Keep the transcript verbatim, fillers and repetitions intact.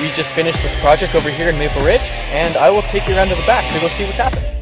We just finished this project over here in Maple Ridge, and I will take you around to the back to go see what's happening.